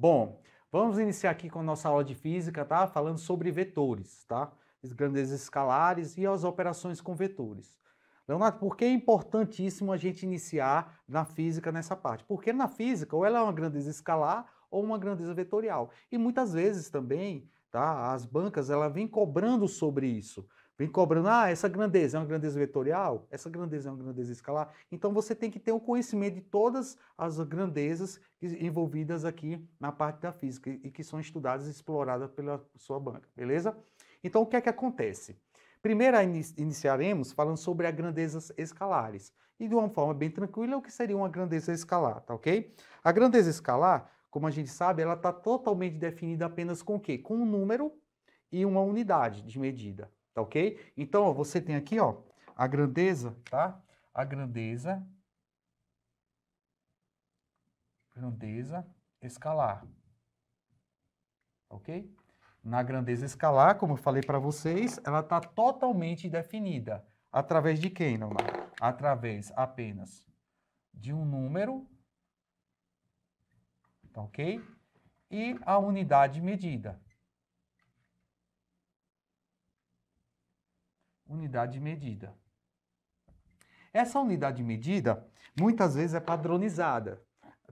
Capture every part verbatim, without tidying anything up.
Bom, vamos iniciar aqui com a nossa aula de física, tá? Falando sobre vetores, tá? As grandezas escalares e as operações com vetores. Leonardo, por que é importantíssimo a gente iniciar na física nessa parte? Porque na física, ou ela é uma grandeza escalar ou uma grandeza vetorial. E muitas vezes também, tá, as bancas, ela vem cobrando sobre isso. Vem cobrando, ah, essa grandeza é uma grandeza vetorial? Essa grandeza é uma grandeza escalar? Então você tem que ter um conhecimento de todas as grandezas envolvidas aqui na parte da física e que são estudadas e exploradas pela sua banca, beleza? Então o que é que acontece? Primeiro, iniciaremos falando sobre as grandezas escalares. E de uma forma bem tranquila, o que seria uma grandeza escalar, tá ok? A grandeza escalar, como a gente sabe, ela está totalmente definida apenas com o quê? Com um número e uma unidade de medida, tá ok? Então, ó, você tem aqui, ó, a grandeza, tá? A grandeza, grandeza escalar, ok? Na grandeza escalar, como eu falei para vocês, ela está totalmente definida. Através de quem, não? Através apenas de um número, tá ok? E a unidade de medida. Unidade de medida. Essa unidade de medida, muitas vezes, é padronizada.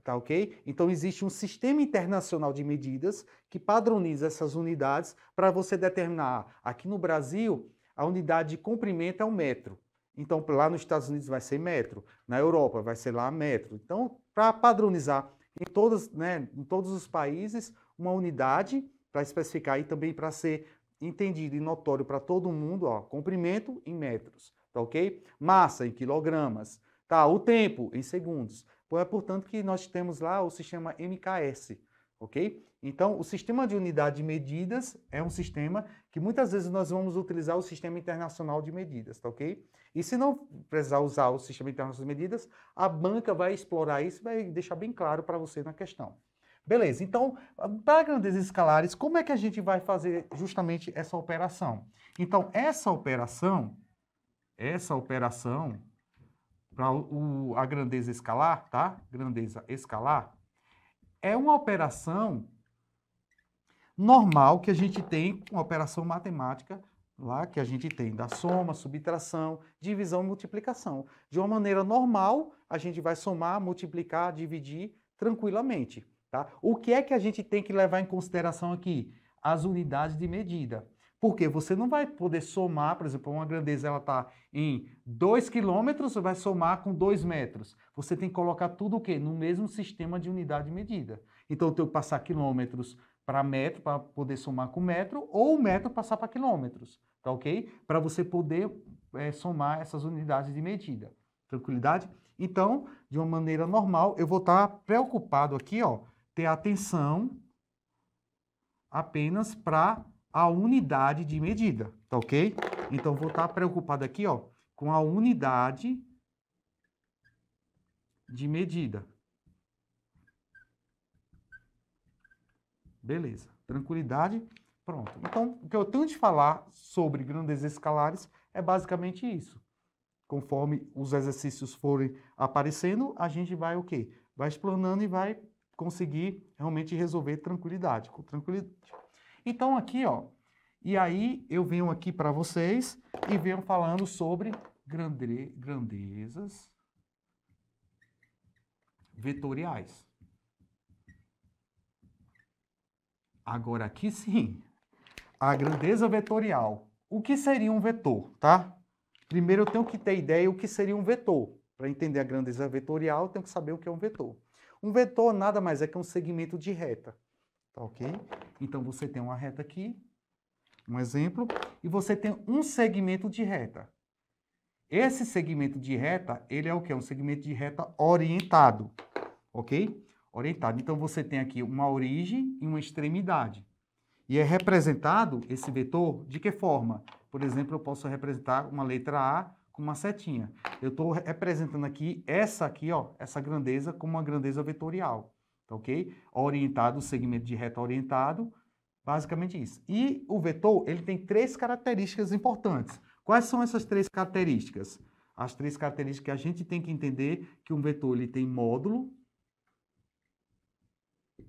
Tá, ok? Então, existe um sistema internacional de medidas que padroniza essas unidades para você determinar. Aqui no Brasil, a unidade de comprimento é um metro. Então, lá nos Estados Unidos vai ser metro. Na Europa vai ser lá metro. Então, para padronizar em todos, né, em todos os países, uma unidade para especificar e também para ser entendido e notório para todo mundo, ó, comprimento em metros, tá ok? Massa em quilogramas, tá? O tempo em segundos. É, portanto, que nós temos lá o sistema M K S, ok? Então, o sistema de unidade de medidas é um sistema que muitas vezes nós vamos utilizar o sistema internacional de medidas, tá ok? E se não precisar usar o sistema internacional de medidas, a banca vai explorar isso e vai deixar bem claro para você na questão. Beleza, então, para grandezas escalares, como é que a gente vai fazer justamente essa operação? Então, essa operação, essa operação... para a grandeza escalar, tá? Grandeza escalar, é uma operação normal que a gente tem, uma operação matemática lá que a gente tem da soma, subtração, divisão e multiplicação. De uma maneira normal, a gente vai somar, multiplicar, dividir tranquilamente, tá? O que é que a gente tem que levar em consideração aqui? As unidades de medida. Porque você não vai poder somar, por exemplo, uma grandeza ela está em dois quilômetros, você vai somar com dois metros. Você tem que colocar tudo o quê? No mesmo sistema de unidade de medida. Então eu tenho que passar quilômetros para metro, para poder somar com metro, ou metro passar para quilômetros, tá ok? Para você poder é, somar essas unidades de medida. Tranquilidade? Então, de uma maneira normal, eu vou estar preocupado aqui, ó, ter atenção apenas para... a unidade de medida, tá ok? Então, vou estar preocupado aqui, ó, com a unidade de medida. Beleza, tranquilidade, pronto. Então, o que eu tenho de falar sobre grandezas escalares é basicamente isso. Conforme os exercícios forem aparecendo, a gente vai o quê? Vai explanando e vai conseguir realmente resolver tranquilidade, com tranquilidade. Então, aqui, ó, e aí eu venho aqui para vocês e venho falando sobre grande, grandezas vetoriais. Agora, aqui sim, a grandeza vetorial. O que seria um vetor, tá? Primeiro eu tenho que ter ideia o que seria um vetor. Para entender a grandeza vetorial, eu tenho que saber o que é um vetor. Um vetor nada mais é que um segmento de reta. Tá ok? Então, você tem uma reta aqui, um exemplo, e você tem um segmento de reta. Esse segmento de reta, ele é o quê? Um segmento de reta orientado, ok? Orientado. Então, você tem aqui uma origem e uma extremidade. E é representado esse vetor de que forma? Por exemplo, eu posso representar uma letra A com uma setinha. Eu estou representando aqui essa aqui, ó, essa grandeza como uma grandeza vetorial. Tá ok? Orientado, segmento de reta orientado, basicamente isso. E o vetor, ele tem três características importantes. Quais são essas três características? As três características que a gente tem que entender que um vetor, ele tem módulo,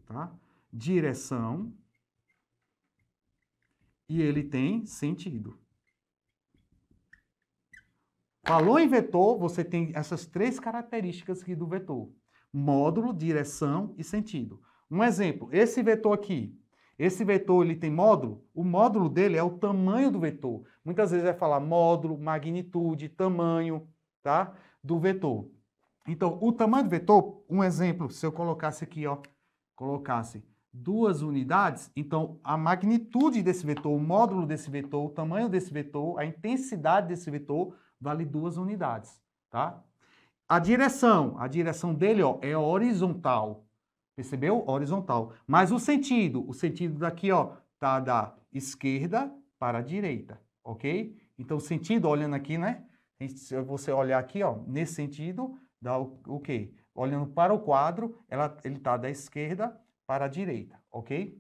tá? direção e ele tem sentido. Falou em vetor, você tem essas três características aqui do vetor. Módulo, direção e sentido. Um exemplo, esse vetor aqui. Esse vetor ele tem módulo? O módulo dele é o tamanho do vetor. Muitas vezes vai falar módulo, magnitude, tamanho, tá? Do vetor. Então, o tamanho do vetor, um exemplo, se eu colocasse aqui, ó, colocasse duas unidades, então a magnitude desse vetor, o módulo desse vetor, o tamanho desse vetor, a intensidade desse vetor vale duas unidades, tá? A direção, a direção dele, ó, é horizontal. Percebeu? Horizontal. Mas o sentido, o sentido daqui, ó, tá da esquerda para a direita, ok? Então, o sentido, olhando aqui, né? Se você olhar aqui, ó, nesse sentido, dá o, o quê? Olhando para o quadro, ela, ele tá da esquerda para a direita, ok?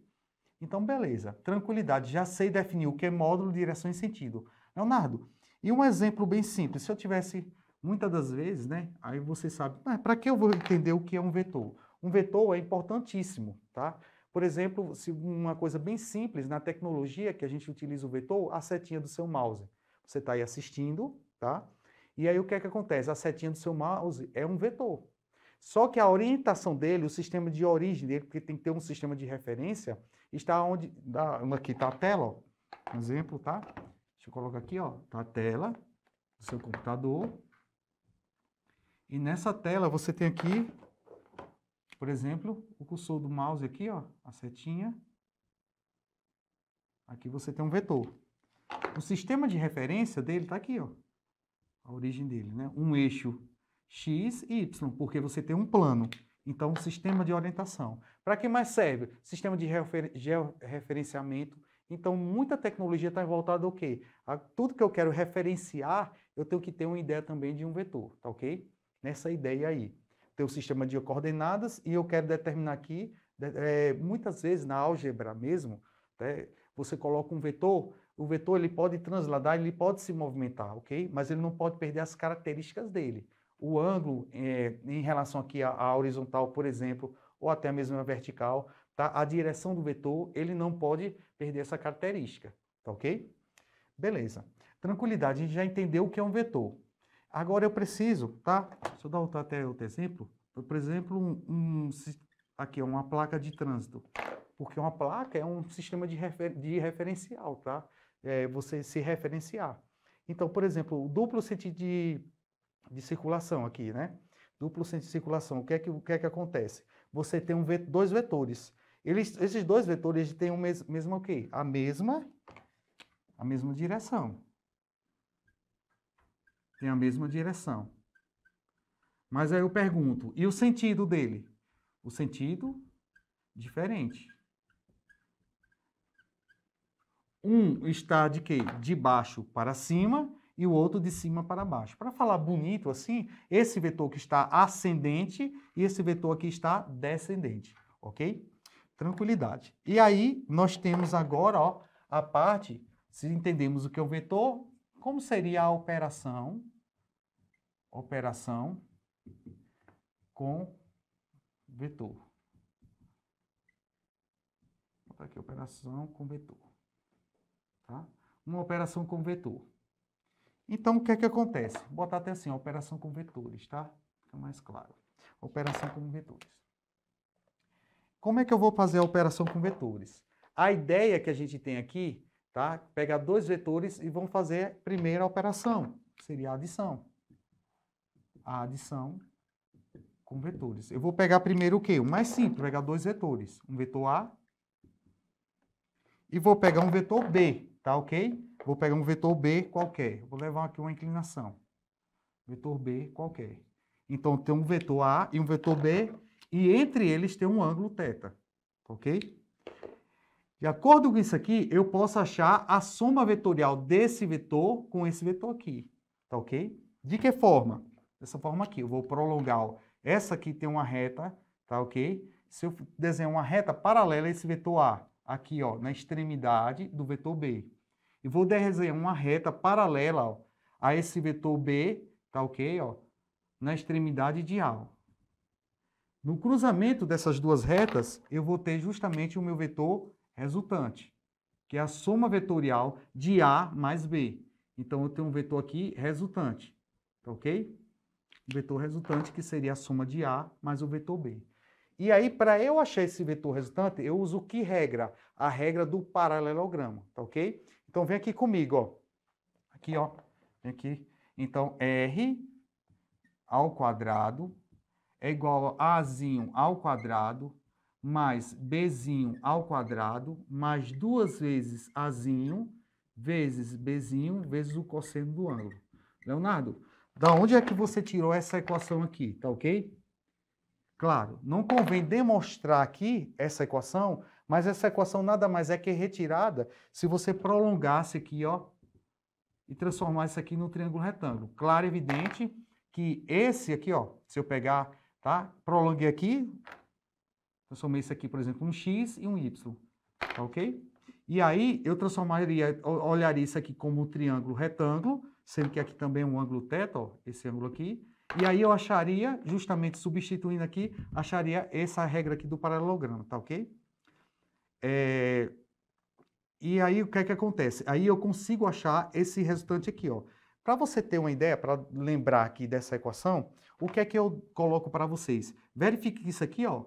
Então, beleza. Tranquilidade. Já sei definir o que é módulo, direção e sentido. Leonardo, e um exemplo bem simples. Se eu tivesse, muitas das vezes, né? Aí você sabe, ah, para que eu vou entender o que é um vetor? Um vetor é importantíssimo, tá? Por exemplo, se uma coisa bem simples, na tecnologia que a gente utiliza o vetor, a setinha do seu mouse. Você está aí assistindo, tá? E aí o que é que acontece? A setinha do seu mouse é um vetor. Só que a orientação dele, o sistema de origem dele, porque tem que ter um sistema de referência, está onde... Aqui está a tela, ó. Um exemplo, tá? Deixa eu colocar aqui, ó. Está a tela do seu computador. E nessa tela você tem aqui... Por exemplo, o cursor do mouse aqui, ó, a setinha. Aqui você tem um vetor. O sistema de referência dele está aqui, ó, a origem dele, né? Um eixo X e Y, porque você tem um plano. Então, um sistema de orientação. Para que mais serve? Sistema de georreferenciamento. Então, muita tecnologia está voltada ao quê? A tudo que eu quero referenciar, eu tenho que ter uma ideia também de um vetor, tá ok? Nessa ideia aí. Ter o sistema de coordenadas e eu quero determinar aqui, é, muitas vezes na álgebra mesmo, né, você coloca um vetor, o vetor ele pode transladar, ele pode se movimentar, ok? Mas ele não pode perder as características dele. O ângulo é, em relação aqui à, à horizontal, por exemplo, ou até mesmo a vertical, tá? A direção do vetor, ele não pode perder essa característica, tá ok? Beleza. Tranquilidade, a gente já entendeu o que é um vetor. Agora eu preciso, tá? Deixa eu dar outro, até outro exemplo. Por exemplo, um, um, aqui é uma placa de trânsito. Porque uma placa é um sistema de, refer, de referencial, tá? É, você se referenciar. Então, por exemplo, o duplo sentido de, de circulação aqui, né? Duplo sentido de circulação, o que é que, o que, é que acontece? Você tem um vetor, dois vetores. Eles, esses dois vetores eles têm o mes, mesmo o quê? A mesma, a mesma direção. Tem a mesma direção. Mas aí eu pergunto, e o sentido dele? O sentido diferente. Um está de quê? De baixo para cima e o outro de cima para baixo. Para falar bonito assim, esse vetor que está ascendente e esse vetor aqui está descendente, ok? Tranquilidade. E aí nós temos agora, ó, a parte, se entendemos o que é o vetor, como seria a operação, operação com vetor? Vou botar aqui, operação com vetor. Tá? Uma operação com vetor. Então, o que é que acontece? Vou botar até assim, operação com vetores, tá? Fica mais claro. Operação com vetores. Como é que eu vou fazer a operação com vetores? A ideia que a gente tem aqui... Tá? Pegar dois vetores e vão fazer a primeira operação, seria a adição. A adição com vetores. Eu vou pegar primeiro o quê? O mais simples, pegar dois vetores. Um vetor A e vou pegar um vetor B, tá ok? Vou pegar um vetor B qualquer. Vou levar aqui uma inclinação. Vetor B qualquer. Então, tem um vetor A e um vetor B e entre eles tem um ângulo θ, ok? De acordo com isso aqui, eu posso achar a soma vetorial desse vetor com esse vetor aqui, tá ok? De que forma? Dessa forma aqui, eu vou prolongar, essa aqui tem uma reta, tá ok? Se eu desenhar uma reta paralela a esse vetor A, aqui ó, na extremidade do vetor B, e vou desenhar uma reta paralela ó, a esse vetor B, tá ok? Ó, na extremidade de A, ó. No cruzamento dessas duas retas, eu vou ter justamente o meu vetor resultante, que é a soma vetorial de A mais B. Então, eu tenho um vetor aqui resultante, tá ok? O vetor resultante, que seria a soma de A mais o vetor B. E aí, para eu achar esse vetor resultante, eu uso que regra? A regra do paralelogramo, tá ok? Então, vem aqui comigo, ó. Aqui, ó. Vem aqui. Então, R ao quadrado é igual a Azinho ao quadrado mais Bzinho ao quadrado mais duas vezes Azinho vezes Bzinho vezes o cosseno do ângulo. Leonardo, da onde é que você tirou essa equação aqui, tá ok? Claro, não convém demonstrar aqui essa equação, mas essa equação nada mais é que retirada se você prolongasse aqui, ó, e transformar isso aqui num triângulo retângulo. Claro e evidente que esse aqui, ó, se eu pegar, tá? Prolonguei aqui, transformei isso aqui, por exemplo, um X e um Y, tá ok? E aí eu transformaria, olharia isso aqui como um triângulo retângulo, sendo que aqui também é um ângulo θ, ó, esse ângulo aqui. E aí eu acharia, justamente substituindo aqui, acharia essa regra aqui do paralelogramo, tá ok? É... E aí o que é que acontece? Aí eu consigo achar esse resultante aqui, ó. Para você ter uma ideia, para lembrar aqui dessa equação, o que é que eu coloco para vocês? Verifique que isso aqui, ó,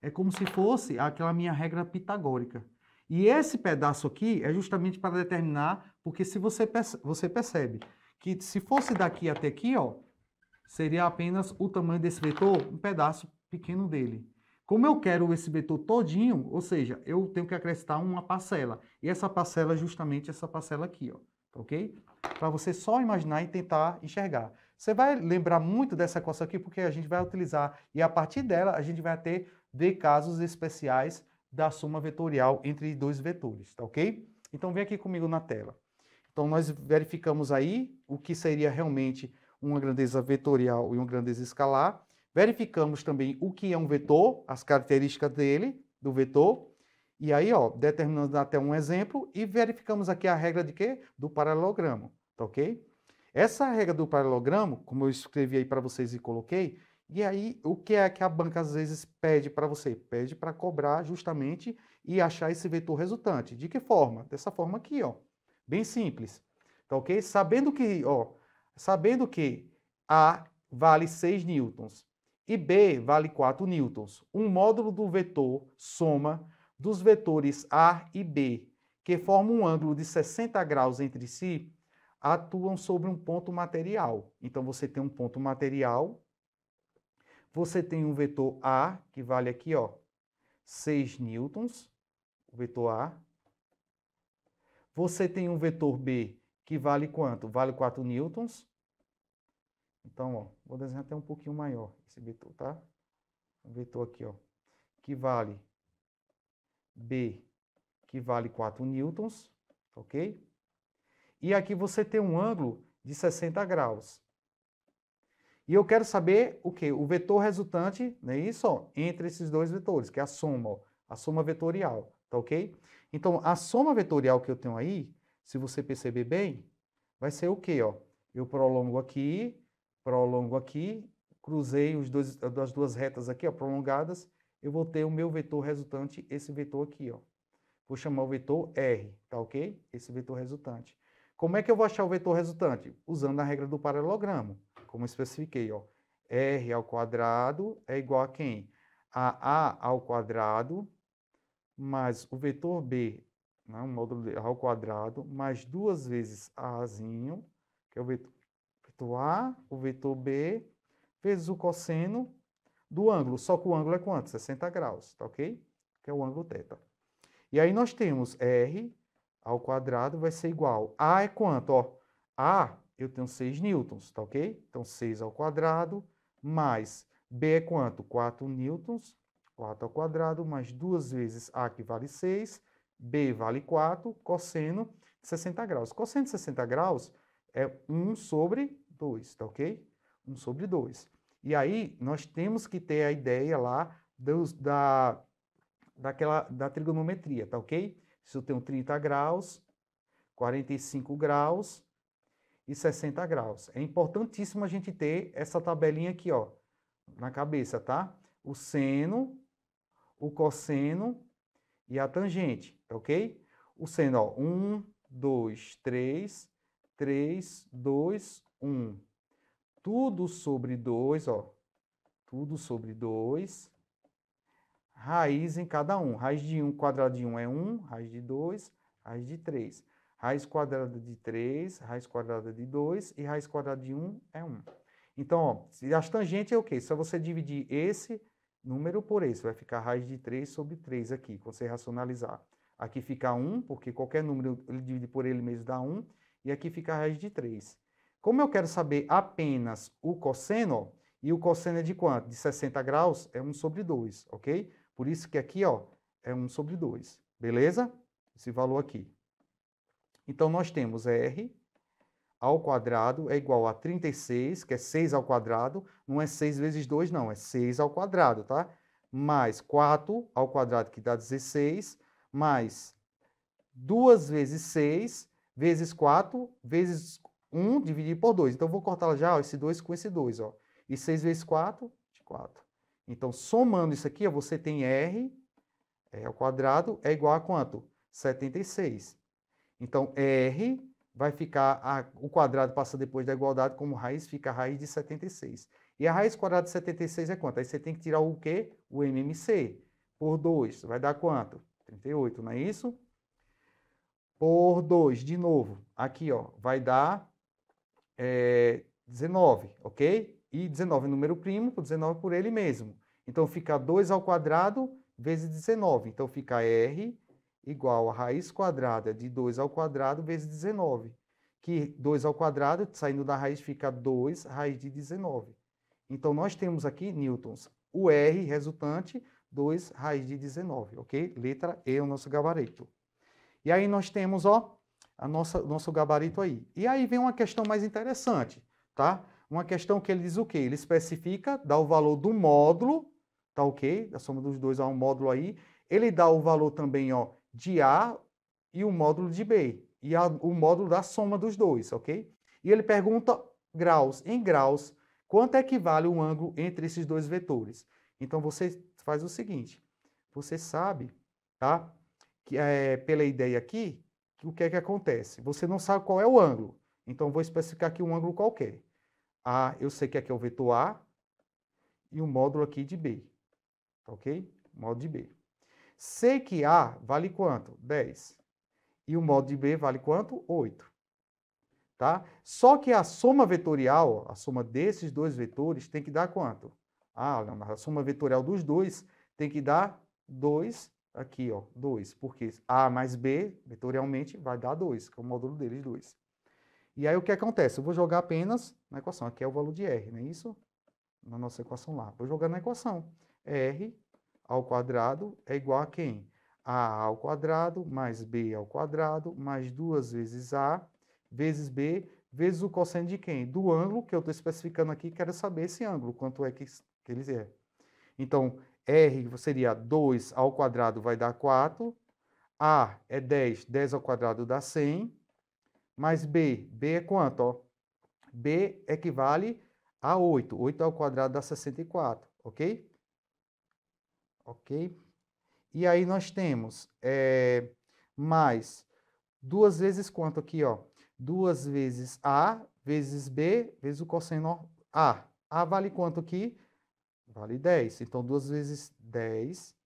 é como se fosse aquela minha regra pitagórica. E esse pedaço aqui é justamente para determinar, porque se você, perce- você percebe que se fosse daqui até aqui, ó, seria apenas o tamanho desse vetor, um pedaço pequeno dele. Como eu quero esse vetor todinho, ou seja, eu tenho que acrescentar uma parcela. E essa parcela é justamente essa parcela aqui, ó, ok? Para você só imaginar e tentar enxergar. Você vai lembrar muito dessa equação aqui, porque a gente vai utilizar, e a partir dela a gente vai ter de casos especiais da soma vetorial entre dois vetores, tá ok? Então vem aqui comigo na tela. Então nós verificamos aí o que seria realmente uma grandeza vetorial e uma grandeza escalar. Verificamos também o que é um vetor, as características dele, do vetor. E aí, ó, determinando até um exemplo. E verificamos aqui a regra de quê? Do paralelogramo, tá ok? Essa regra do paralelogramo, como eu escrevi aí para vocês e coloquei, e aí o que é que a banca às vezes pede para você? Pede para cobrar justamente e achar esse vetor resultante. De que forma? Dessa forma aqui, ó. Bem simples, tá ok? Sabendo que, ó, sabendo que A vale seis newtons. E B vale quatro newtons. Um módulo do vetor soma dos vetores A e B, que formam um ângulo de sessenta graus entre si, atuam sobre um ponto material. Então, você tem um ponto material, você tem um vetor A, que vale aqui, ó, seis newtons, o vetor A. Você tem um vetor B, que vale quanto? Vale quatro newtons. Então, ó, vou desenhar até um pouquinho maior esse vetor, tá? O vetor aqui, ó, que vale B, que vale quatro newtons, ok? E aqui você tem um ângulo de sessenta graus. E eu quero saber o quê? O vetor resultante, não é isso? Ó, entre esses dois vetores, que é a soma, ó, a soma vetorial, tá ok? Então, a soma vetorial que eu tenho aí, se você perceber bem, vai ser o quê, ó? Eu prolongo aqui... prolongo aqui, cruzei os dois, as duas retas aqui, ó, prolongadas, eu vou ter o meu vetor resultante, esse vetor aqui, ó. Vou chamar o vetor R, tá ok? Esse vetor resultante. Como é que eu vou achar o vetor resultante? Usando a regra do paralelogramo, como eu especifiquei, ó. R ao quadrado é igual a quem? A A ao quadrado mais o vetor B, né, um módulo de A ao quadrado, mais duas vezes Azinho, que é o vetor vetor A, o vetor B, vezes o cosseno do ângulo. Só que o ângulo é quanto? sessenta graus, tá ok? Que é o ângulo θ. E aí nós temos R ao quadrado vai ser igual. A é quanto? Ó, A, eu tenho seis newtons, tá ok? Então, seis ao quadrado, mais B é quanto? quatro newtons, quatro ao quadrado, mais duas vezes A, que vale seis, B vale quatro, cosseno de sessenta graus. Cosseno de sessenta graus é um sobre dois, tá ok? um sobre dois. E aí, nós temos que ter a ideia lá dos, da, daquela, da trigonometria, tá ok? Se eu tenho trinta graus, quarenta e cinco graus e sessenta graus. É importantíssimo a gente ter essa tabelinha aqui, ó, na cabeça, tá? o seno, o cosseno e a tangente, ok? O seno, ó, um, dois, três, três, dois, um. Tudo sobre dois, ó, tudo sobre dois. Raiz em cada um. Raiz de um quadrado de um é um, raiz de dois, raiz de três. Raiz quadrada de três, raiz quadrada de dois e raiz quadrada de um é um. Então, ó, as tangentes é o quê? Só você dividir esse número por esse. Vai ficar raiz de três sobre três aqui, quando você racionalizar. Aqui fica um, porque qualquer número ele divide por ele mesmo dá um. E aqui fica raiz de três. Como eu quero saber apenas o cosseno, ó, e o cosseno é de quanto? De sessenta graus, é um sobre dois, ok? Por isso que aqui, ó, é um sobre dois, beleza? Esse valor aqui. Então, nós temos R ao quadrado é igual a trinta e seis, que é seis ao quadrado. Não é seis vezes dois, não. É seis ao quadrado, tá? Mais quatro ao quadrado, que dá dezesseis, mais duas vezes seis, vezes quatro, vezes um, dividido por dois. Então, eu vou cortar já, ó, esse dois com esse dois, ó. E seis vezes quatro, quatro. Então, somando isso aqui, ó, você tem R, R ao quadrado é igual a quanto? setenta e seis. Então, R vai ficar, a, o quadrado passa depois da igualdade, como raiz fica a raiz de setenta e seis. E a raiz quadrada de setenta e seis é quanto? Aí você tem que tirar o quê? O M M C. Por dois, vai dar quanto? trinta e oito, não é isso? Por dois, de novo, aqui ó, vai dar é, dezenove, ok? E dezenove é número primo, dezenove por ele mesmo. Então, fica dois ao quadrado vezes dezenove. Então, fica R igual a raiz quadrada de dois ao quadrado vezes dezenove. Que dois ao quadrado, saindo da raiz, fica dois raiz de dezenove. Então, nós temos aqui, newtons, o R resultante, dois raiz de dezenove, ok? Letra E é o nosso gabarito. E aí, nós temos, ó, a nossa, nosso gabarito aí. E aí vem uma questão mais interessante, tá? Uma questão que ele diz o quê? Ele especifica, dá o valor do módulo, tá ok? Da soma dos dois há um módulo aí. Ele dá o valor também, ó, de A e o módulo de B. E a, o módulo da soma dos dois, ok? E ele pergunta graus. Em graus, quanto é que vale o ângulo entre esses dois vetores? Então, você faz o seguinte. Você sabe, tá? Que, é, pela ideia aqui, que o que é que acontece? Você não sabe qual é o ângulo. Então, vou especificar aqui um ângulo qualquer. A, eu sei que aqui é o vetor A e o módulo aqui de B, ok? Módulo de B. Sei que A vale quanto? dez. E o módulo de B vale quanto? oito. Tá? Só que a soma vetorial, a soma desses dois vetores, tem que dar quanto? Ah, não, a soma vetorial dos dois tem que dar dois aqui, ó, dois. Porque A mais B, vetorialmente, vai dar dois, que é o módulo deles, dois. E aí o que acontece? Eu vou jogar apenas na equação. Aqui é o valor de R, não é isso? Na nossa equação lá. Vou jogar na equação. R ao quadrado é igual a quem? A ao quadrado mais B ao quadrado mais duas vezes A vezes B vezes o cosseno de quem? Do ângulo que eu estou especificando aqui. Quero saber esse ângulo, quanto é que ele é. Então, R seria dois ao quadrado vai dar quatro. A é dez. dez ao quadrado dá cem. Mais B, B é quanto? Ó? B equivale a oito. oito ao quadrado dá sessenta e quatro, ok? Ok? E aí nós temos é, mais duas vezes quanto aqui? Ó? duas vezes A vezes B vezes o cosseno A. A vale quanto aqui? Vale dez. Então, duas vezes dez.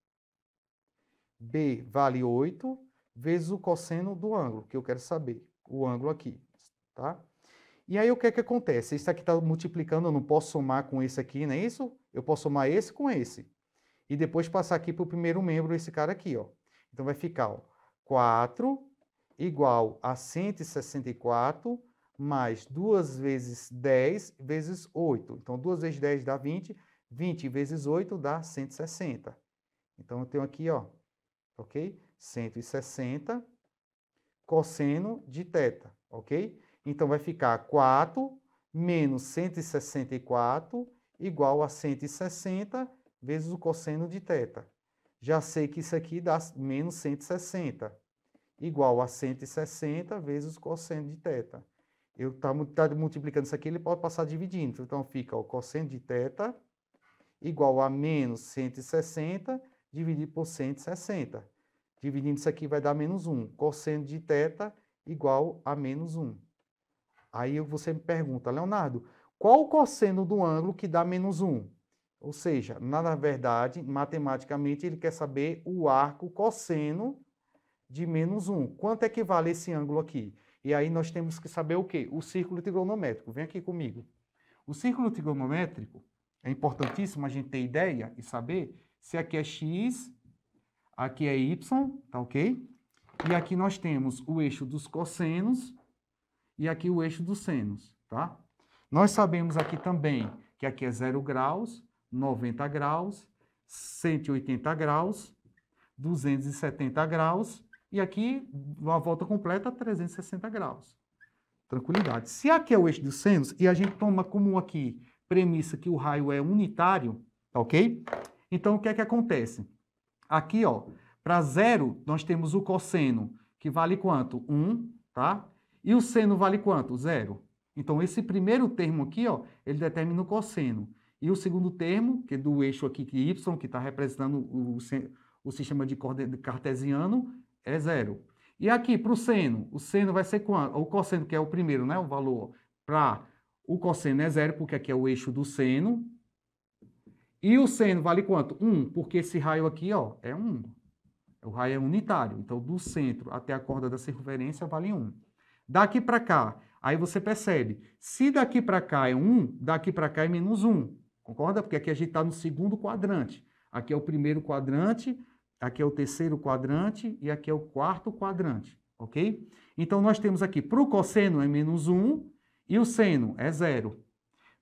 B vale oito vezes o cosseno do ângulo, que eu quero saber. O ângulo aqui, tá? E aí o que é que acontece? Isso aqui está multiplicando, eu não posso somar com esse aqui, não é isso? Eu posso somar esse com esse. E depois passar aqui para o primeiro membro, esse cara aqui, ó. Então vai ficar, ó, quatro igual a cento e sessenta e quatro mais duas vezes dez vezes oito. Então duas vezes dez dá vinte, vinte vezes oito dá cento e sessenta. Então eu tenho aqui, ó, ok? cento e sessenta cosseno de θ, ok? Então, vai ficar quatro menos cento e sessenta e quatro igual a cento e sessenta vezes o cosseno de θ. Já sei que isso aqui dá menos cento e sessenta, igual a cento e sessenta vezes o cosseno de θ. Eu estou tá, tá multiplicando isso aqui, ele pode passar dividindo. Então, fica o cosseno de θ igual a menos cento e sessenta dividido por cento e sessenta. Dividindo isso aqui vai dar menos um. Cosseno de θ igual a menos um. Aí você me pergunta, Leonardo, qual o cosseno do ângulo que dá menos um? Ou seja, na verdade, matematicamente, ele quer saber o arco cosseno de menos um. Quanto é que vale esse ângulo aqui? E aí nós temos que saber o quê? O círculo trigonométrico. Vem aqui comigo. O círculo trigonométrico, é importantíssimo a gente ter ideia e saber se aqui é x, aqui é y, tá ok? E aqui nós temos o eixo dos cossenos e aqui o eixo dos senos, tá? Nós sabemos aqui também que aqui é zero graus, noventa graus, cento e oitenta graus, duzentos e setenta graus e aqui, uma volta completa, trezentos e sessenta graus. Tranquilidade. Se aqui é o eixo dos senos, e a gente toma como aqui premissa que o raio é unitário, tá ok? Então, o que é que acontece? Aqui, ó, para zero, nós temos o cosseno, que vale quanto? um, tá? E o seno vale quanto? zero. Então, esse primeiro termo aqui, ó, ele determina o cosseno. E o segundo termo, que é do eixo aqui, que é y, que está representando o, o sistema de cartesiano, é zero. E aqui, para o seno, o seno vai ser quanto? O cosseno, que é o primeiro, né? O valor para o cosseno é zero, porque aqui é o eixo do seno. E o seno vale quanto? um, porque esse raio aqui, ó, é um. O raio é unitário. Então, do centro até a corda da circunferência vale um. Daqui para cá, aí você percebe, se daqui para cá é um, daqui para cá é menos um. Concorda? Porque aqui a gente está no segundo quadrante. Aqui é o primeiro quadrante, aqui é o terceiro quadrante e aqui é o quarto quadrante, ok? Então, nós temos aqui, para o cosseno é menos um e o seno é zero.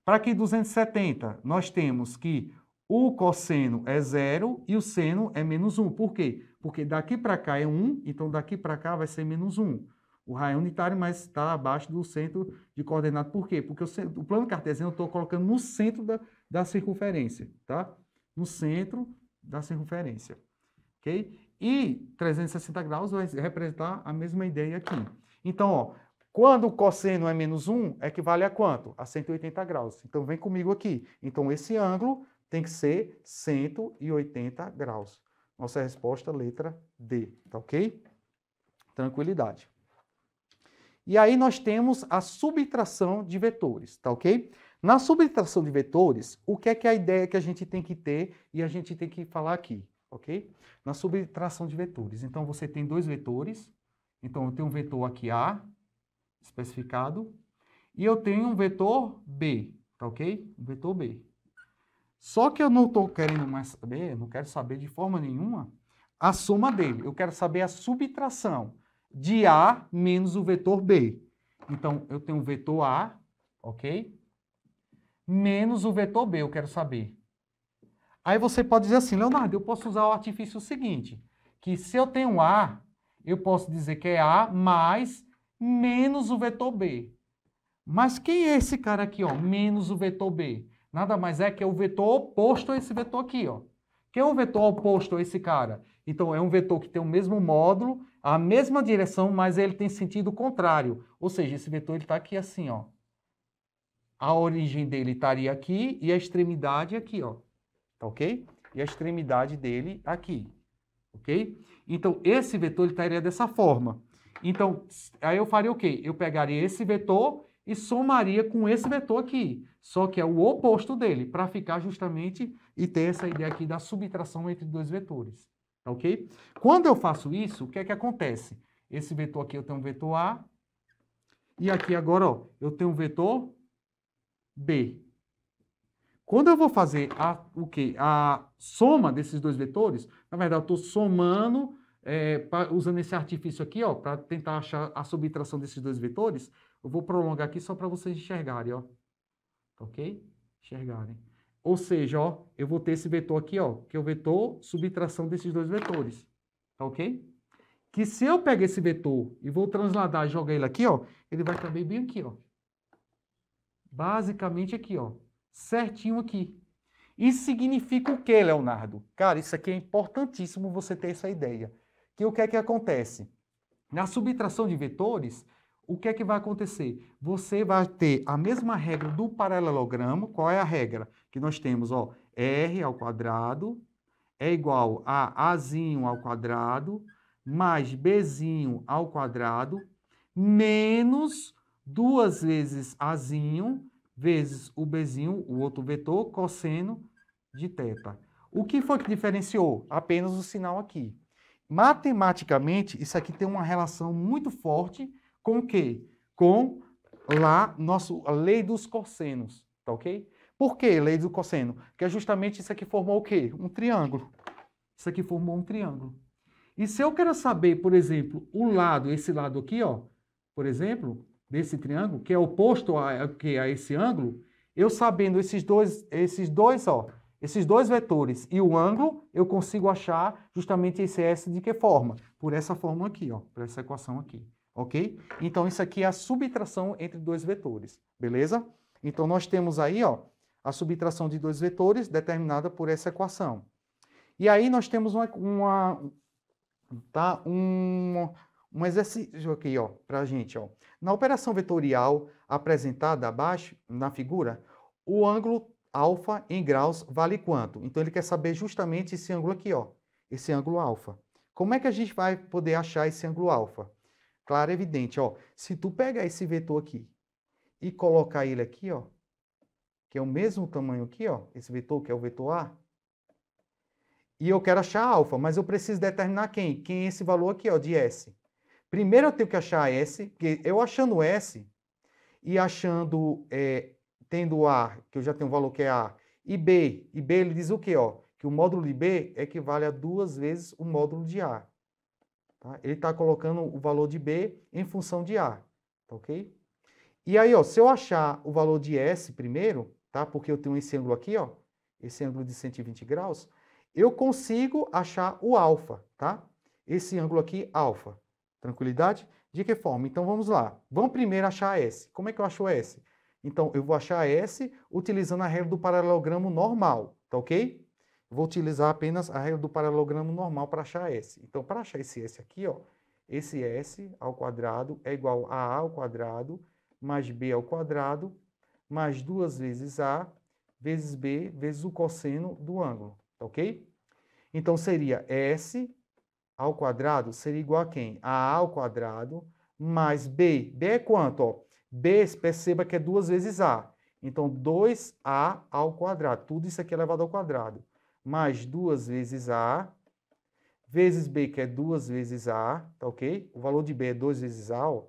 Para aqui, duzentos e setenta, nós temos que o cosseno é zero e o seno é menos um. Por quê? Porque daqui para cá é um, então daqui para cá vai ser menos um. O raio é unitário, mas está abaixo do centro de coordenada. Por quê? Porque o, centro, o plano cartesiano eu estou colocando no centro da, da circunferência, tá? No centro da circunferência. Okay? E trezentos e sessenta graus vai representar a mesma ideia aqui. Então, ó, quando o cosseno é menos um, equivale a quanto? A cento e oitenta graus. Então, vem comigo aqui. Então, esse ângulo tem que ser cento e oitenta graus. Nossa resposta, letra D, tá ok? Tranquilidade. E aí nós temos a subtração de vetores, tá ok? Na subtração de vetores, o que é que é a ideia que a gente tem que ter e a gente tem que falar aqui? Ok? Na subtração de vetores. Então, você tem dois vetores. Então, eu tenho um vetor aqui A, especificado, e eu tenho um vetor B, tá ok? Um vetor B. Só que eu não estou querendo mais saber, não quero saber de forma nenhuma a soma dele. Eu quero saber a subtração de A menos o vetor B. Então, eu tenho um vetor A, ok? Menos o vetor B, eu quero saber. Aí você pode dizer assim, Leonardo, eu posso usar o artifício seguinte, que se eu tenho A, eu posso dizer que é A mais menos o vetor B. Mas quem é esse cara aqui, ó, menos o vetor B? Nada mais é que é o vetor oposto a esse vetor aqui, ó. Quem é o vetor oposto a esse cara? Então, é um vetor que tem o mesmo módulo, a mesma direção, mas ele tem sentido contrário. Ou seja, esse vetor ele está aqui assim, ó. A origem dele estaria aqui e a extremidade aqui, ó. Tá ok? E a extremidade dele aqui, ok? Então, esse vetor ele estaria dessa forma. Então, aí eu faria o quê? Eu pegaria esse vetor e somaria com esse vetor aqui, só que é o oposto dele, para ficar justamente e ter essa ideia aqui da subtração entre dois vetores, tá ok? Quando eu faço isso, o que é que acontece? Esse vetor aqui eu tenho um vetor A, e aqui agora, ó, eu tenho um vetor B. Quando eu vou fazer a, o quê? A soma desses dois vetores, na verdade eu estou somando, é, pra, usando esse artifício aqui, ó, para tentar achar a subtração desses dois vetores, eu vou prolongar aqui só para vocês enxergarem, ó. Ok? Enxergarem. Ou seja, ó, eu vou ter esse vetor aqui, ó, que é o vetor subtração desses dois vetores, tá ok? Que se eu pegar esse vetor e vou transladar e jogar ele aqui, ó, ele vai caber bem aqui, ó. Basicamente aqui, ó. Certinho aqui. Isso significa o quê, Leonardo? Cara, isso aqui é importantíssimo você ter essa ideia. Que o que é que acontece? Na subtração de vetores, o que é que vai acontecer? Você vai ter a mesma regra do paralelogramo. Qual é a regra? Que nós temos, ó, R ao quadrado é igual a Azinho ao quadrado mais Bzinho ao quadrado menos duas vezes Azinho vezes o Bzinho, o outro vetor, cosseno de θ. O que foi que diferenciou? Apenas o sinal aqui. Matematicamente, isso aqui tem uma relação muito forte com o quê? Com lá nosso, a lei dos cossenos, tá ok? Por que lei do cosseno? Porque justamente isso aqui formou o quê? Um triângulo. Isso aqui formou um triângulo. E se eu quero saber, por exemplo, o lado, esse lado aqui, ó, por exemplo, desse triângulo, que é oposto a, a esse ângulo, eu sabendo esses dois, esses dois, ó, esses dois vetores e o ângulo, eu consigo achar justamente esse S de que forma? Por essa forma aqui, ó, por essa equação aqui, ok? Então, isso aqui é a subtração entre dois vetores, beleza? Então, nós temos aí, ó, a subtração de dois vetores determinada por essa equação. E aí, nós temos uma, uma tá, um, um exercício aqui, ó, pra gente, ó. Na operação vetorial apresentada abaixo, na figura, o ângulo alfa em graus vale quanto? Então, ele quer saber justamente esse ângulo aqui, ó, esse ângulo alfa. Como é que a gente vai poder achar esse ângulo alfa? Claro, evidente, ó, se tu pegar esse vetor aqui e colocar ele aqui, ó, que é o mesmo tamanho aqui, ó, esse vetor que é o vetor A, e eu quero achar alfa, mas eu preciso determinar quem? Quem é esse valor aqui, ó, de S. Primeiro eu tenho que achar S, porque eu achando S e achando... É, tendo A, que eu já tenho um valor que é A, e B, e B ele diz o quê? Ó? Que o módulo de B equivale a duas vezes o módulo de A. Tá? Ele está colocando o valor de B em função de A, tá ok? E aí, ó, se eu achar o valor de S primeiro, tá? Porque eu tenho esse ângulo aqui, ó, esse ângulo de cento e vinte graus, eu consigo achar o alfa, tá? Esse ângulo aqui, alfa. Tranquilidade? De que forma? Então, vamos lá. Vamos primeiro achar S. Como é que eu acho S? Então, eu vou achar S utilizando a regra do paralelogramo normal, tá ok? Vou utilizar apenas a regra do paralelogramo normal para achar S. Então, para achar esse S aqui, ó, esse S ao quadrado é igual a A ao quadrado mais B ao quadrado mais duas vezes A vezes B vezes o cosseno do ângulo, tá ok? Então, seria S ao quadrado seria igual a quem? A ao quadrado mais B. B é quanto, ó? B, perceba que é duas vezes A. Então, dois A ao quadrado. Tudo isso aqui é elevado ao quadrado. Mais duas vezes A, vezes B, que é duas vezes A, tá ok? O valor de B é dois vezes A, ó,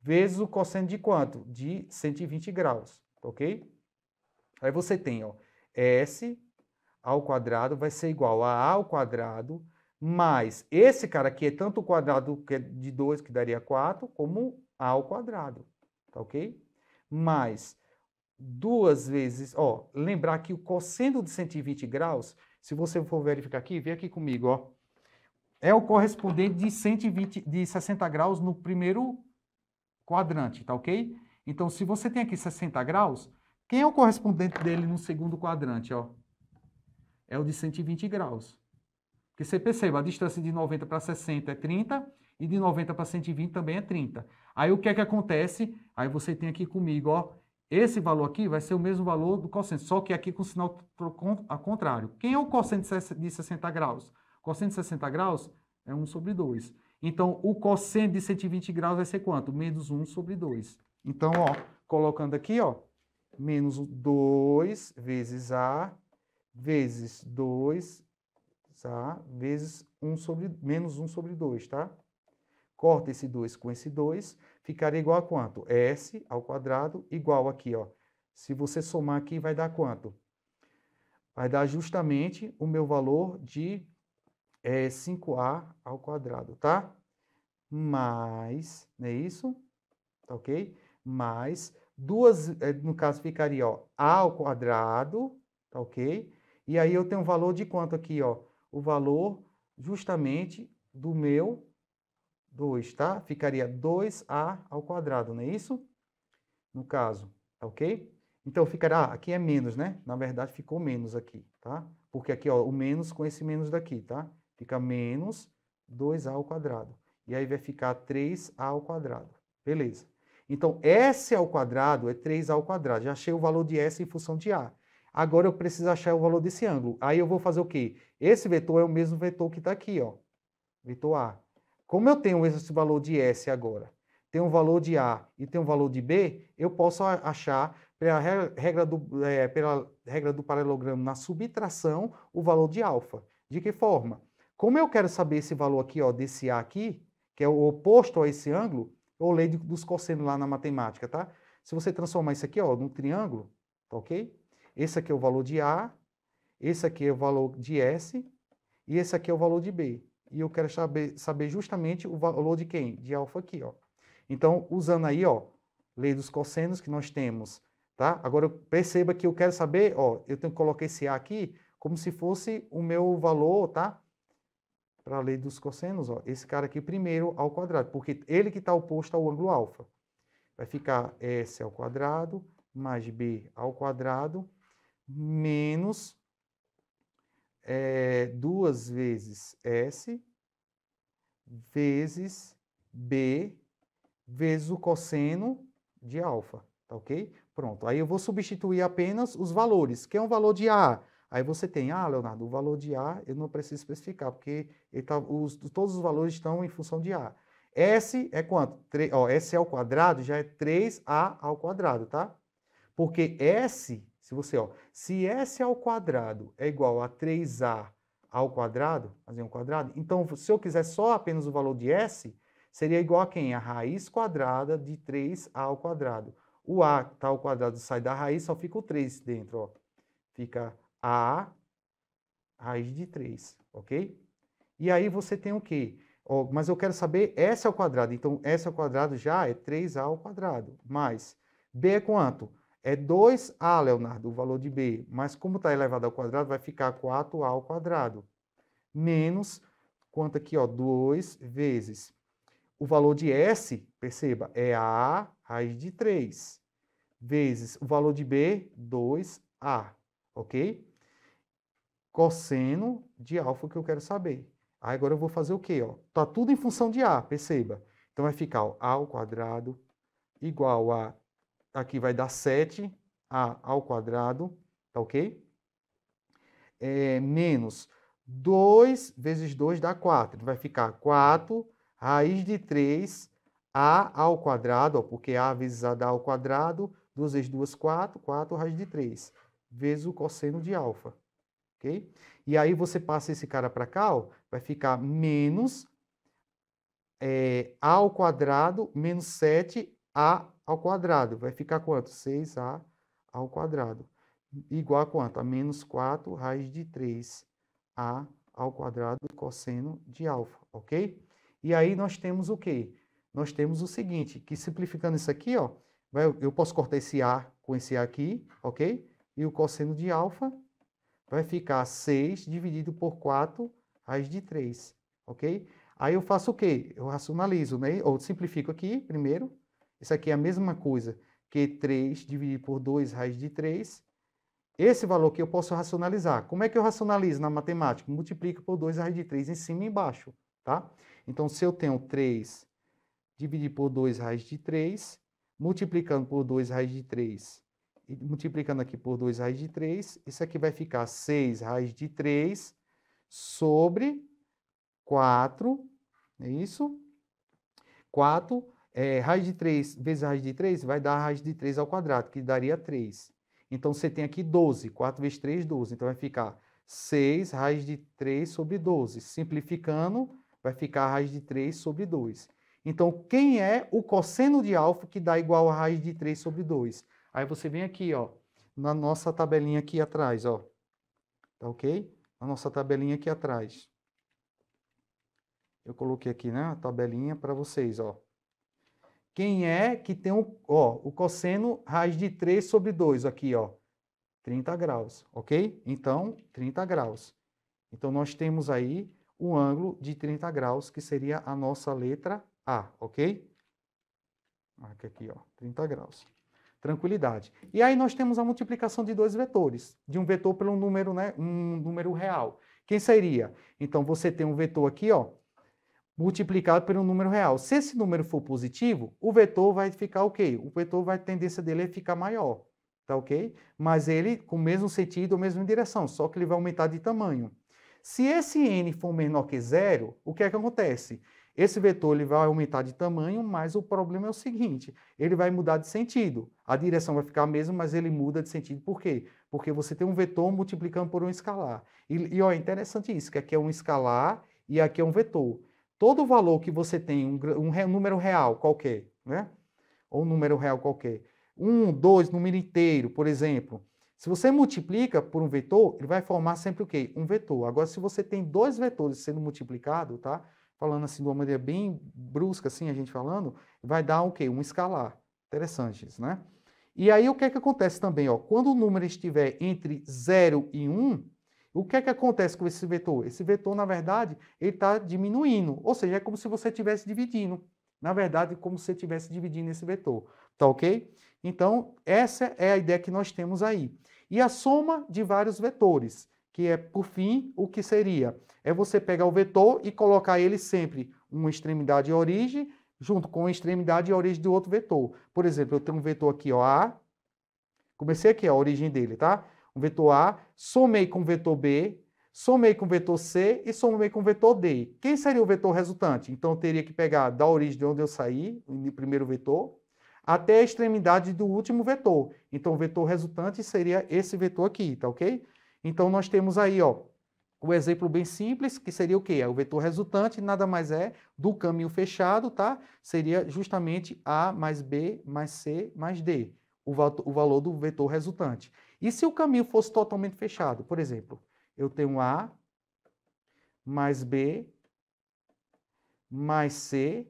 vezes o cosseno de quanto? De cento e vinte graus, tá ok? Aí você tem, ó, S ao quadrado vai ser igual a A ao quadrado, mais esse cara aqui é tanto o quadrado que é de dois, que daria quatro, como A ao quadrado. Tá ok? Mais duas vezes, ó, lembrar que o cosseno de cento e vinte graus, se você for verificar aqui, vem aqui comigo, ó, é o correspondente de cento e vinte, de sessenta graus no primeiro quadrante, tá ok? Então, se você tem aqui sessenta graus, quem é o correspondente dele no segundo quadrante, ó? É o de cento e vinte graus. Porque você perceba, a distância de noventa para sessenta é trinta, e de noventa para cento e vinte também é trinta. Aí o que é que acontece? Aí você tem aqui comigo, ó, esse valor aqui vai ser o mesmo valor do cosseno, só que aqui com sinal ao contrário. Quem é o cosseno de sessenta graus? Cosseno de sessenta graus é um sobre dois. Então, o cosseno de cento e vinte graus vai ser quanto? Menos um sobre dois. Então, ó, colocando aqui, ó, menos dois vezes A, vezes dois, A, vezes um sobre, menos um sobre dois, tá? Corta esse dois com esse dois, ficaria igual a quanto? S ao quadrado igual aqui, ó. Se você somar aqui, vai dar quanto? Vai dar justamente o meu valor de é, cinco A ao quadrado, tá? Mais, não é isso? Tá ok? Mais duas, no caso ficaria, ó, A ao quadrado, tá ok? E aí eu tenho um valor de quanto aqui, ó? O valor justamente do meu... dois, tá? Ficaria dois A ao quadrado, não é isso? No caso, tá ok? Então, ficará... Ah, aqui é menos, né? Na verdade, ficou menos aqui, tá? Porque aqui, ó, o menos com esse menos daqui, tá? Fica menos dois A ao quadrado. E aí vai ficar três A ao quadrado. Beleza. Então, S ao quadrado é três A ao quadrado. Já achei o valor de S em função de A. Agora eu preciso achar o valor desse ângulo. Aí eu vou fazer o quê? Esse vetor é o mesmo vetor que está aqui, ó. Vetor A. Como eu tenho esse valor de S agora, tenho um valor de A e tenho um valor de B, eu posso achar, pela regra do, é, pela regra do paralelogramo na subtração, o valor de alfa. De que forma? Como eu quero saber esse valor aqui, ó, desse A aqui, que é o oposto a esse ângulo, ou lei dos cossenos lá na matemática, tá? Se você transformar isso aqui, ó, num triângulo, tá ok? Esse aqui é o valor de A, esse aqui é o valor de S, e esse aqui é o valor de B. E eu quero saber, saber justamente o valor de quem? De alfa aqui, ó. Então, usando aí, ó, lei dos cossenos que nós temos, tá? Agora, perceba que eu quero saber, ó, eu tenho que colocar esse A aqui como se fosse o meu valor, tá? Para a lei dos cossenos, ó, esse cara aqui primeiro ao quadrado, porque ele que está oposto ao ângulo alfa. Vai ficar S ao quadrado mais B ao quadrado menos é, duas vezes S vezes B vezes o cosseno de alfa, tá ok? Pronto, aí eu vou substituir apenas os valores, que é um valor de A. Aí você tem, ah, Leonardo, o valor de A eu não preciso especificar, porque ele tá, os, todos os valores estão em função de A. S é quanto? três, ó, S ao quadrado já é três A ao quadrado, tá? Porque S, se você, ó, se S ao quadrado é igual a três A ao quadrado, fazer um quadrado, então se eu quiser só apenas o valor de S, seria igual a quem? A raiz quadrada de três A ao quadrado. O A tá ao quadrado, sai da raiz, só fica o três dentro, ó. Fica A raiz de três, ok? E aí você tem o quê? Ó, mas eu quero saber S ao quadrado, então S ao quadrado já é três A ao quadrado, mais B é quanto? É dois A, Leonardo, o valor de B, mas como está elevado ao quadrado, vai ficar quatro A ao quadrado, menos, quanto aqui, ó, dois vezes... O valor de S, perceba, é A raiz de três, vezes o valor de B, dois A, ok? Cosseno de alfa que eu quero saber. Aí agora eu vou fazer o quê? Ó? Tá tudo em função de A, perceba. Então vai ficar ó, A ao quadrado igual a, aqui vai dar sete A ao quadrado, tá ok? É, menos dois vezes dois dá quatro, vai ficar quatro... Raiz de três, A ao quadrado, ó, porque A vezes A dá ao quadrado, duas vezes duas, quatro, quatro raiz de três, vezes o cosseno de alfa, ok? E aí você passa esse cara para cá, ó, vai ficar menos é, A ao quadrado menos sete A ao quadrado, vai ficar quanto? seis A ao quadrado, igual a quanto? A menos quatro raiz de três A ao quadrado cosseno de alfa, ok? E aí nós temos o quê? Nós temos o seguinte, que simplificando isso aqui, ó, eu posso cortar esse A com esse A aqui, ok? E o cosseno de alfa vai ficar seis dividido por quatro raiz de três, ok? Aí eu faço o quê? Eu racionalizo, né? Ou simplifico aqui primeiro. Isso aqui é a mesma coisa que três dividido por dois raiz de três. Esse valor aqui eu posso racionalizar. Como é que eu racionalizo na matemática? Multiplico por dois raiz de três em cima e embaixo, tá? Então, se eu tenho três dividido por dois raiz de três, multiplicando por dois raiz de três, e multiplicando aqui por dois raiz de três, isso aqui vai ficar seis raiz de três sobre quatro, é isso? quatro, é, raiz de três vezes raiz de três vai dar raiz de três ao quadrado, que daria três. Então, você tem aqui doze, quatro vezes três, doze. Então, vai ficar seis raiz de três sobre doze, simplificando... vai ficar a raiz de três sobre dois. Então, quem é o cosseno de alfa que dá igual a raiz de três sobre dois? Aí você vem aqui, ó, na nossa tabelinha aqui atrás, ó. Tá ok? Na nossa tabelinha aqui atrás. Eu coloquei aqui, né, a tabelinha para vocês, ó. Quem é que tem o, ó, o cosseno raiz de três sobre dois aqui, ó? trinta graus, ok? Então, trinta graus. Então, nós temos aí um ângulo de trinta graus, que seria a nossa letra A, ok? Marca aqui, ó, trinta graus. Tranquilidade. E aí nós temos a multiplicação de dois vetores, de um vetor pelo número, né, um número real. Quem seria? Então, você tem um vetor aqui, ó, multiplicado por um número real. Se esse número for positivo, o vetor vai ficar o quê? O vetor vai, a tendência dele é ficar maior, tá ok? Mas ele com o mesmo sentido, a mesma direção, só que ele vai aumentar de tamanho. Se esse n for menor que zero, o que é que acontece? Esse vetor ele vai aumentar de tamanho, mas o problema é o seguinte, ele vai mudar de sentido. A direção vai ficar a mesma, mas ele muda de sentido. Por quê? Porque você tem um vetor multiplicando por um escalar. E, e ó, é interessante isso, que aqui é um escalar e aqui é um vetor. Todo valor que você tem, um, um, um número real qualquer, né? Ou um número real qualquer, um, dois, número inteiro, por exemplo. Se você multiplica por um vetor, ele vai formar sempre o quê? Um vetor. Agora, se você tem dois vetores sendo multiplicados, tá? Falando assim de uma maneira bem brusca, assim, a gente falando, vai dar o quê? Um escalar. Interessante isso, né? E aí, o que é que acontece também? Ó? Quando o número estiver entre zero e um, o que é que acontece com esse vetor? Esse vetor, na verdade, ele está diminuindo. Ou seja, é como se você estivesse dividindo. Na verdade, é como se você estivesse dividindo esse vetor. Tá ok? Então, essa é a ideia que nós temos aí. E a soma de vários vetores, que é, por fim, o que seria? É você pegar o vetor e colocar ele sempre uma extremidade e origem, junto com a extremidade e origem do outro vetor. Por exemplo, eu tenho um vetor aqui, ó, A. Comecei aqui, ó, a origem dele, tá? Um vetor A, somei com o vetor B, somei com o vetor C e somei com o vetor D. Quem seria o vetor resultante? Então, eu teria que pegar da origem de onde eu saí, o primeiro vetor, até a extremidade do último vetor. Então, o vetor resultante seria esse vetor aqui, tá ok? Então, nós temos aí, ó, o exemplo bem simples, que seria o quê? O vetor resultante nada mais é do caminho fechado, tá? Seria justamente A mais B mais C mais D, o, va o valor do vetor resultante. E se o caminho fosse totalmente fechado? Por exemplo, eu tenho A mais B mais C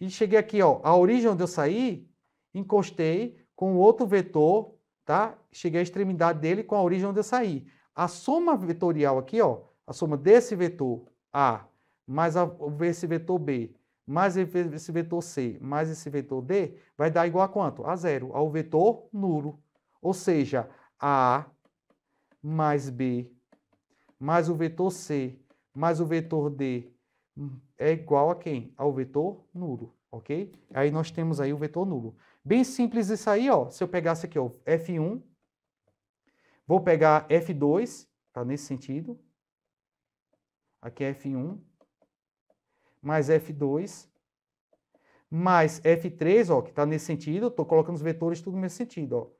e cheguei aqui, ó, a origem onde eu saí, encostei com outro vetor, tá? Cheguei à extremidade dele com a origem onde eu saí. A soma vetorial aqui, ó, a soma desse vetor A, mais a, esse vetor B, mais esse vetor C, mais esse vetor D, vai dar igual a quanto? A zero, ao vetor nulo. Ou seja, A mais B, mais o vetor C, mais o vetor D, é igual a quem? Ao vetor nulo, ok? Aí nós temos aí o vetor nulo. Bem simples isso aí, ó. Se eu pegasse aqui, ó, F um, vou pegar F dois, tá nesse sentido. Aqui é F um, mais F dois, mais F três, ó, que tá nesse sentido. Tô colocando os vetores tudo no mesmo sentido, ó.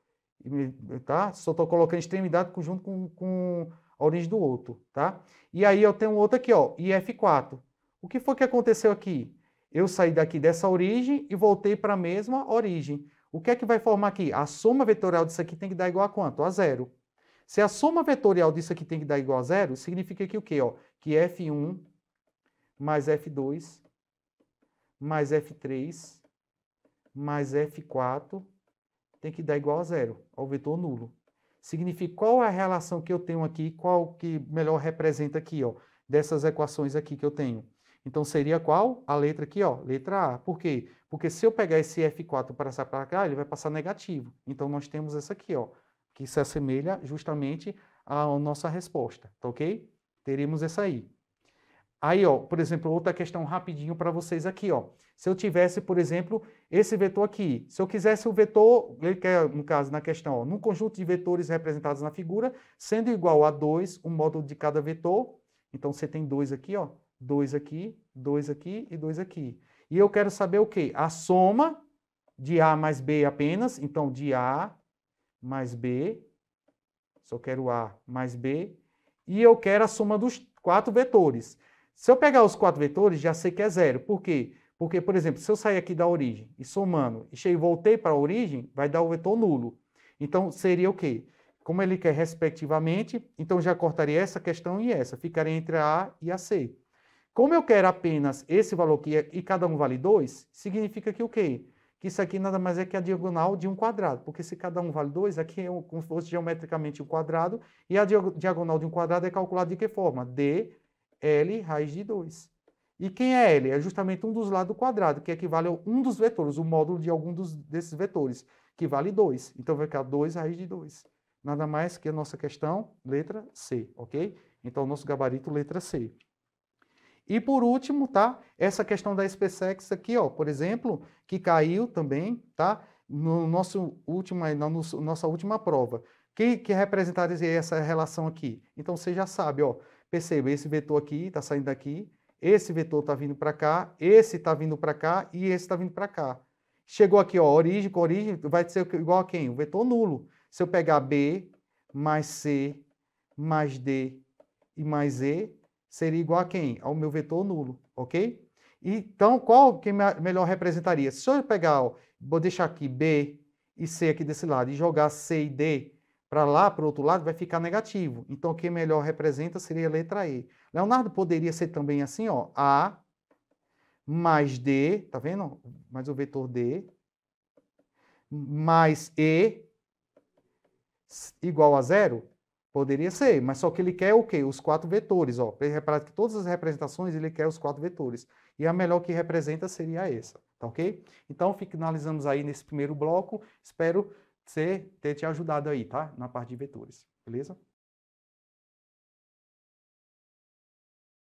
E, tá? Só tô colocando extremidade junto com, com a origem do outro, tá? E aí eu tenho outro aqui, ó, e F quatro. O que foi que aconteceu aqui? Eu saí daqui dessa origem e voltei para a mesma origem. O que é que vai formar aqui? A soma vetorial disso aqui tem que dar igual a quanto? A zero. Se a soma vetorial disso aqui tem que dar igual a zero, significa que o quê? Ó, que F um mais F dois mais F três mais F quatro tem que dar igual a zero, ao vetor nulo. Significa qual é a relação que eu tenho aqui, qual que melhor representa aqui, ó, dessas equações aqui que eu tenho. Então, seria qual? A letra aqui, ó, letra A. Por quê? Porque se eu pegar esse F quatro para essa para cá, ele vai passar negativo. Então, nós temos essa aqui, ó, que se assemelha justamente à nossa resposta, tá ok? Teremos essa aí. Aí, ó, por exemplo, outra questão rapidinho para vocês aqui, ó. Se eu tivesse, por exemplo, esse vetor aqui, se eu quisesse o vetor, ele quer, no caso, na questão, ó, num conjunto de vetores representados na figura, sendo igual a dois, o módulo de cada vetor, então você tem dois aqui, ó, dois aqui, dois aqui e dois aqui. E eu quero saber o quê? A soma de A mais B apenas. Então, de A mais B, só quero A mais B. E eu quero a soma dos quatro vetores. Se eu pegar os quatro vetores, já sei que é zero. Por quê? Porque, por exemplo, se eu sair aqui da origem e somando, e voltei para a origem, vai dar o vetor nulo. Então, seria o quê? Como ele quer respectivamente, então já cortaria essa questão e essa. Ficaria entre a A e a C. Como eu quero apenas esse valor aqui e cada um vale dois, significa que o quê? Que isso aqui nada mais é que a diagonal de um quadrado, porque se cada um vale dois, aqui é como se fosse geometricamente um quadrado, e a diagonal de um quadrado é calculada de que forma? D, L, raiz de dois. E quem é L? É justamente um dos lados do quadrado, que equivale a um dos vetores, o módulo de algum dos, desses vetores, que vale dois. Então vai ficar dois raiz de dois. Nada mais que a nossa questão, letra C, ok? Então o nosso gabarito, letra C. E por último, tá? Essa questão da SpaceX aqui, ó, por exemplo, que caiu também, tá? no nosso última, na nossa última prova. O que, que representaria essa relação aqui? Então, você já sabe, ó, perceba, esse vetor aqui está saindo daqui, esse vetor está vindo para cá, esse está vindo para cá e esse está vindo para cá. Chegou aqui, ó, origem com origem, vai ser igual a quem? O vetor nulo. Se eu pegar B mais C mais D e mais E, seria igual a quem? Ao meu vetor nulo, ok? Então, qual que melhor representaria? Se eu pegar, ó, vou deixar aqui B e C aqui desse lado e jogar C e D para lá, para o outro lado, vai ficar negativo. Então, o que melhor representa seria a letra E. Leonardo, poderia ser também assim, ó, A mais D, tá vendo? Mais o vetor D, mais E igual a zero? Poderia ser, mas só que ele quer o quê? Os quatro vetores, ó. Repara que todas as representações ele quer os quatro vetores. E a melhor que representa seria essa, tá ok? Então, finalizamos aí nesse primeiro bloco. Espero ter te ajudado aí, tá? Na parte de vetores, beleza?